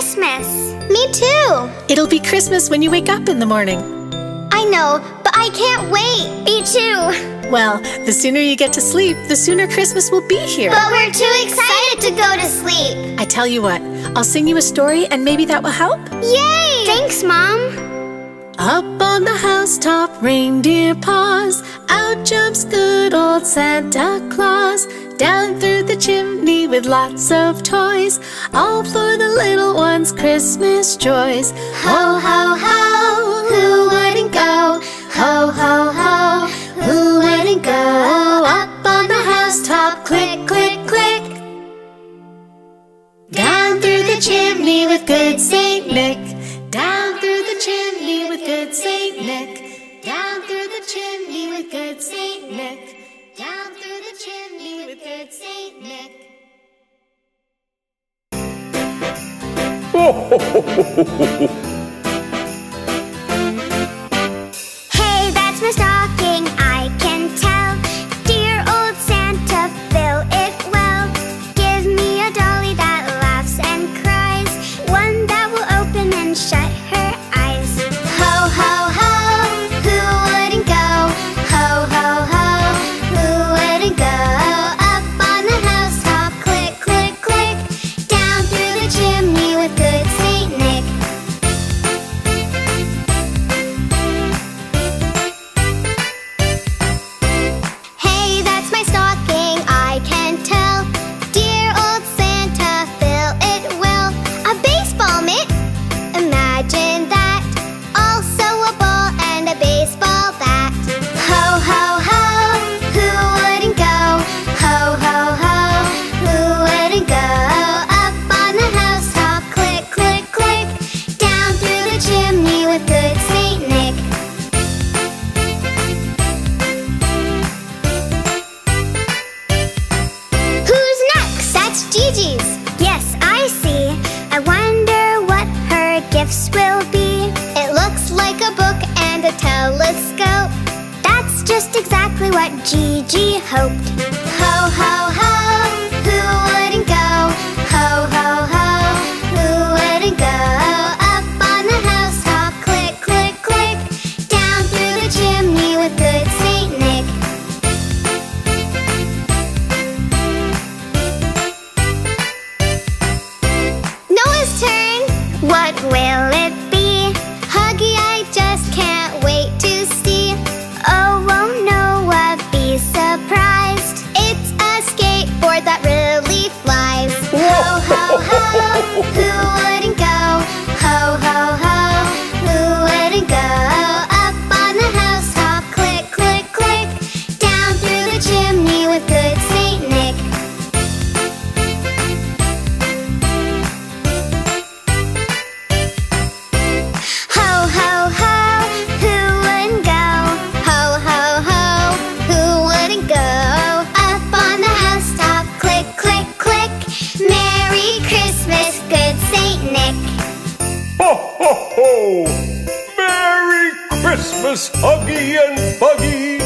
Christmas. Me too. It'll be Christmas when you wake up in the morning. I know, but I can't wait. Me too. Well, the sooner you get to sleep, the sooner Christmas will be here. But we're too excited to go to sleep. I tell you what, I'll sing you a story and maybe that will help. Yay! Thanks, Mom. Up on the housetop, reindeer paws. Out jumps good old Santa Claus. Down through the chimney with lots of toys, all for the little ones' Christmas joys. Ho, ho, ho, who wouldn't go? Ho, ho, ho, who wouldn't go? Up on the housetop, click, click, click. Down through the chimney with good Saint Nick. Down through the chimney with good Saint Nick. Down through the chimney with good Saint Nick. Down through the chimney with good Saint Nick. Hey, that's my stocking, I can tell. Dear old Santa, fill it well. Give me a dolly that laughs and cries, one that will open and shut. Gigi hoped. Ho, ho, ho, who wouldn't go? Ho, ho, ho, who wouldn't go? Up on the housetop, click, click, click. Down through the chimney with good Saint Nick. Noah's turn, what will it be? Huggy, I just can't wait to see. Oh, won't Noah be surprised? It's a skateboard that really flies. Ho, ho, ho, who wouldn't go? Ho, ho, ho, who wouldn't go? Up on the housetop, click, click, click. Down through the chimney with good Saint Nick. Ho, ho, ho. Ho, ho, ho! Merry Christmas, Huggy and Buggy!